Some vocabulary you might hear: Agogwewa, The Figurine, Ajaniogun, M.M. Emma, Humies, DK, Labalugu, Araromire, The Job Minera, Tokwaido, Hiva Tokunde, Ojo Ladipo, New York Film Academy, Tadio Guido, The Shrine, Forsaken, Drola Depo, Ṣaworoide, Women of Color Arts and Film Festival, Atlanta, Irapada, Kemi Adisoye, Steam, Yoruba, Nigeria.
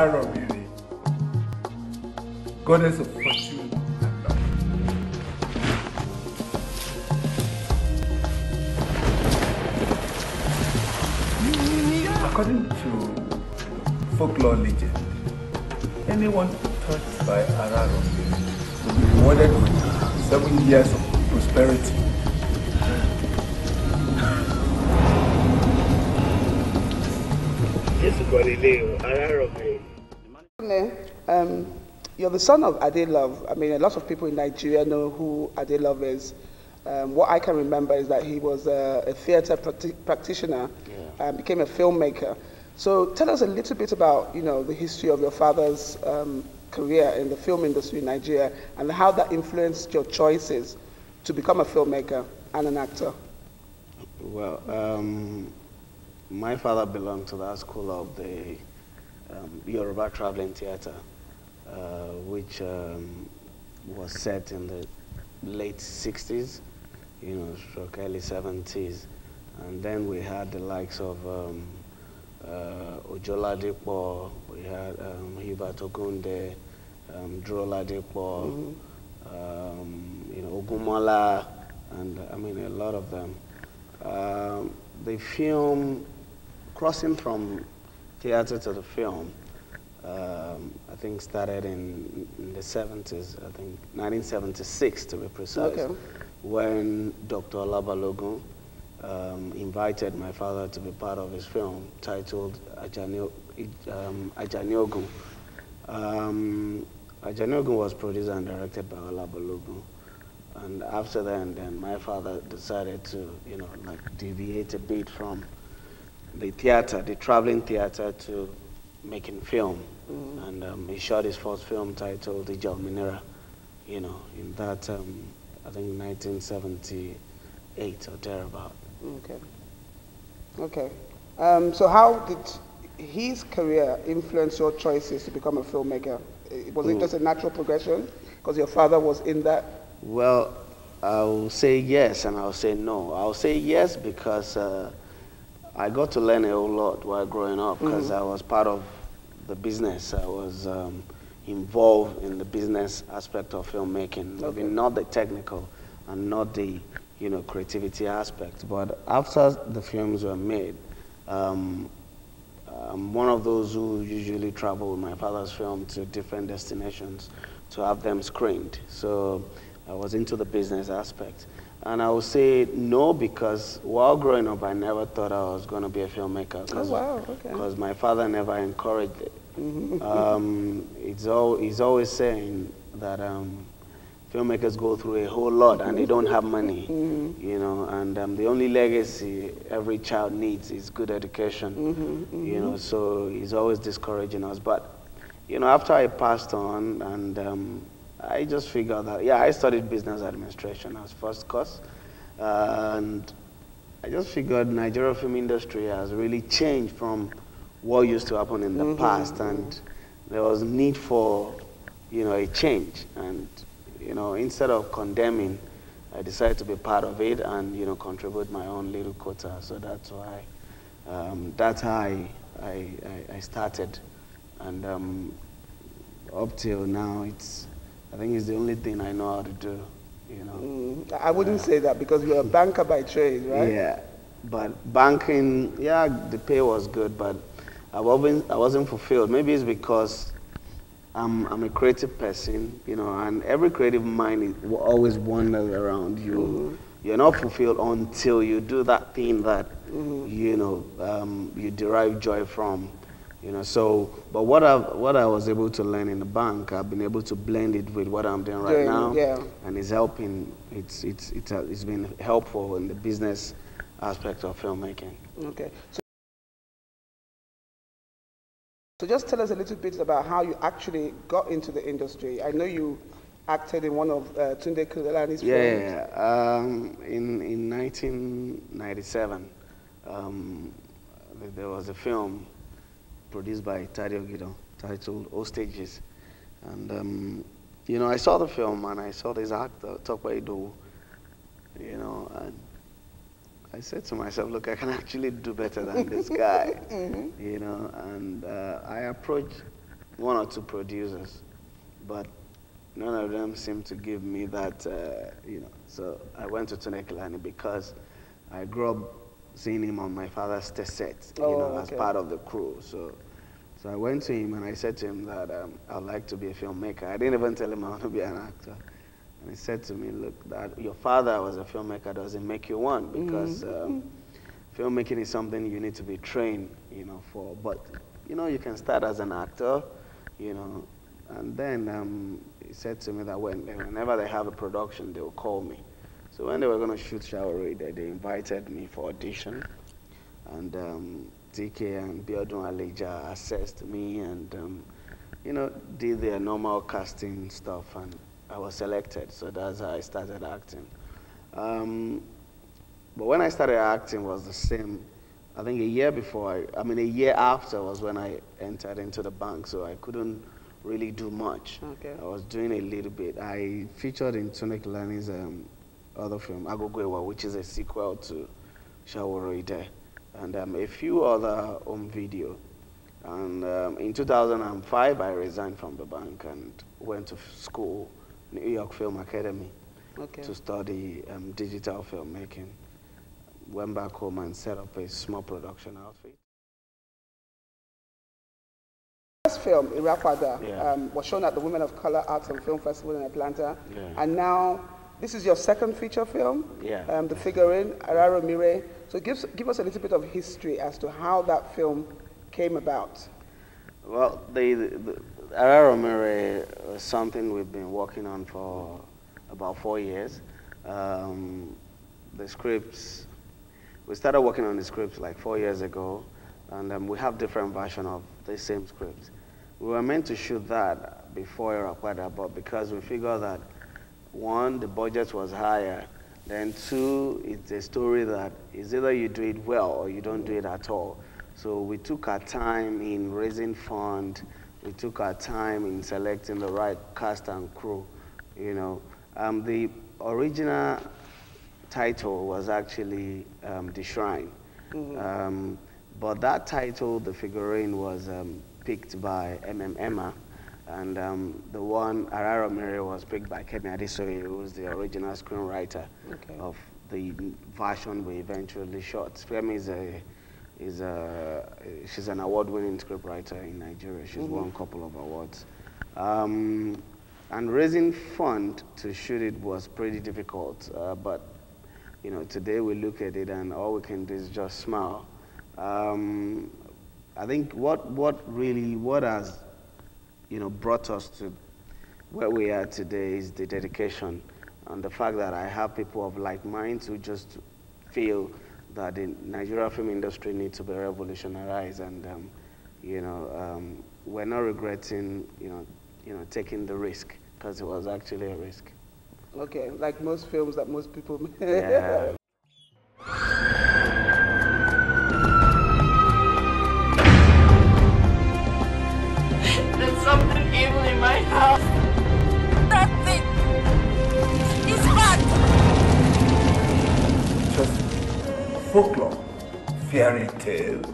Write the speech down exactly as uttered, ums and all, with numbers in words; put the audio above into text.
Araromire, goddess of fortune and love. According to folklore legend, anyone touched by Araromire will be rewarded with seven years of prosperity. Um, you're the son of Ade Love. I mean, a lot of people in Nigeria know who Ade Love is. Um, what I can remember is that he was a, a theatre practi practitioner yeah. and became a filmmaker. So tell us a little bit about, you know, the history of your father's um, career in the film industry in Nigeria and how that influenced your choices to become a filmmaker and an actor. Well, um, my father belonged to that school of the um, Yoruba Traveling Theatre, uh, which um, was set in the late sixties, you know, stroke early seventies. And then we had the likes of um, uh, Ojo Ladipo, we had um, Hiva Tokunde, um, Drola Depo, mm-hmm. um, you know, Ogumala, and I mean, a lot of them. Um, the film, crossing from theater to the film, um, I think started in, in the seventies, I think nineteen seventy-six to be precise, okay. when Doctor Labalugu um, invited my father to be part of his film titled Ajaniogun. Ajaniogun um, Ajaniogun was produced and directed by Labalugu. And after that, then my father decided to, you know, like deviate a bit from the theater, the traveling theater, to making film. Mm-hmm. And um, he shot his first film titled The Job Minera, you know, in that, um, I think, nineteen seventy-eight or thereabout. Okay. Okay. Um, so how did his career influence your choices to become a filmmaker? Was it mm. just a natural progression because your father was in that? Well, I'll say yes and I'll say no. I'll say yes because uh, I got to learn a whole lot while growing up because mm-hmm. I was part of the business. I was um, involved in the business aspect of filmmaking, okay. maybe not the technical and not the, you know, creativity aspect. But after the films were made, um, I'm one of those who usually travel with my father's film to different destinations to have them screened. So I was into the business aspect. And I would say no because while growing up, I never thought I was going to be a filmmaker. Cause, oh, wow, okay. Because my father never encouraged it. Mm-hmm. um, it's all, he's always saying that um, filmmakers go through a whole lot and they don't have money, mm-hmm. you know, and um, the only legacy every child needs is good education, mm-hmm, mm-hmm. you know, so he's always discouraging us. But, you know, after I passed on and um, I just figured that, yeah, I studied business administration as first course. Uh, and I just figured Nigerian film industry has really changed from what used to happen in the mm-hmm. past. And there was need for, you know, a change. And, you know, instead of condemning, I decided to be part of it and, you know, contribute my own little quota. So that's why, um, that's how I, I, I started. And um, up till now, it's, I think it's the only thing I know how to do, you know. Mm, I wouldn't uh, say that because you're a banker by trade, right? Yeah, but banking, yeah, the pay was good, but I wasn't, I wasn't fulfilled. Maybe it's because I'm, I'm a creative person, you know, and every creative mind is, always wanders around you. Mm-hmm. You're not fulfilled until you do that thing that, mm-hmm. you know, um, you derive joy from. You know, so, but what I what I was able to learn in the bank, I've been able to blend it with what I'm doing right yeah, now, yeah. and it's helping. It's it's it's uh, it's been helpful in the business aspect of filmmaking. Okay, so, so just tell us a little bit about how you actually got into the industry. I know you acted in one of uh, Tunde Kelani's films. Yeah, yeah. Um, in in nineteen ninety-seven, um, there was a film produced by Tadio Guido, titled All Stages. And, um, you know, I saw the film and I saw this actor, Tokwaido, you know, and I said to myself, look, I can actually do better than this guy, mm-hmm. you know, and uh, I approached one or two producers, but none of them seemed to give me that, uh, you know. So I went to Tunde Kelani because I grew up seeing him on my father's test set, you oh, know, okay. as part of the crew. So, so I went to him and I said to him that um, I'd like to be a filmmaker. I didn't even tell him I want to be an actor. And he said to me, look, that your father was a filmmaker doesn't make you one, because mm-hmm. um, filmmaking is something you need to be trained, you know, for. But, you know, you can start as an actor, you know. And then um, he said to me that when, whenever they have a production, they will call me. So when they were going to shoot Ṣaworoide, they invited me for audition. And um, D K and Biodun Aleja assessed me and, um, you know, did their normal casting stuff. And I was selected, so that's how I started acting. Um, but when I started acting was the same, I think a year before, I, I mean a year after was when I entered into the bank, so I couldn't really do much. Okay. I was doing a little bit. I featured in Tunde Kelani's um, other film, Agogwewa, which is a sequel to Ṣaworoide, and um, a few other home video. And um, in two thousand five, I resigned from the bank and went to school, New York Film Academy, okay. to study um, digital filmmaking. Went back home and set up a small production outfit. The first film, Irapada, yeah. um, was shown at the Women of Color Arts and Film Festival in Atlanta. Yeah. And now, this is your second feature film, yeah. um, The Figurine, Araromire. So give, give us a little bit of history as to how that film came about. Well, the, the, the Araromire was something we've been working on for about four years. Um, the scripts, we started working on the scripts like four years ago, and um, we have different versions of the same scripts. We were meant to shoot that before Irapada, but because we figured that, one, the budget was higher, then two, it's a story that is either you do it well or you don't do it at all. So we took our time in raising funds. We took our time in selecting the right cast and crew, you know. Um, the original title was actually um, The Shrine. Mm-hmm. um, but that title, The Figurine, was um, picked by M M Emma, and um, the one, Araromire, was picked by Kemi Adisoye, who was the original screenwriter okay. of the version we eventually shot. Kemi is a Is a, she's an award-winning scriptwriter in Nigeria. She's mm-hmm. won a couple of awards. Um, and raising funds to shoot it was pretty difficult. Uh, but you know, today we look at it and all we can do is just smile. Um, I think what what really what has you know brought us to where we are today is the dedication and the fact that I have people of like minds who just feel that the Nigerian film industry needs to be revolutionized, and um, you know um, we're not regretting you know you know taking the risk, because it was actually a risk. Okay, like most films that most people. Yeah. There's something evil in my house. That thing is bad. Folklore, fairy tale.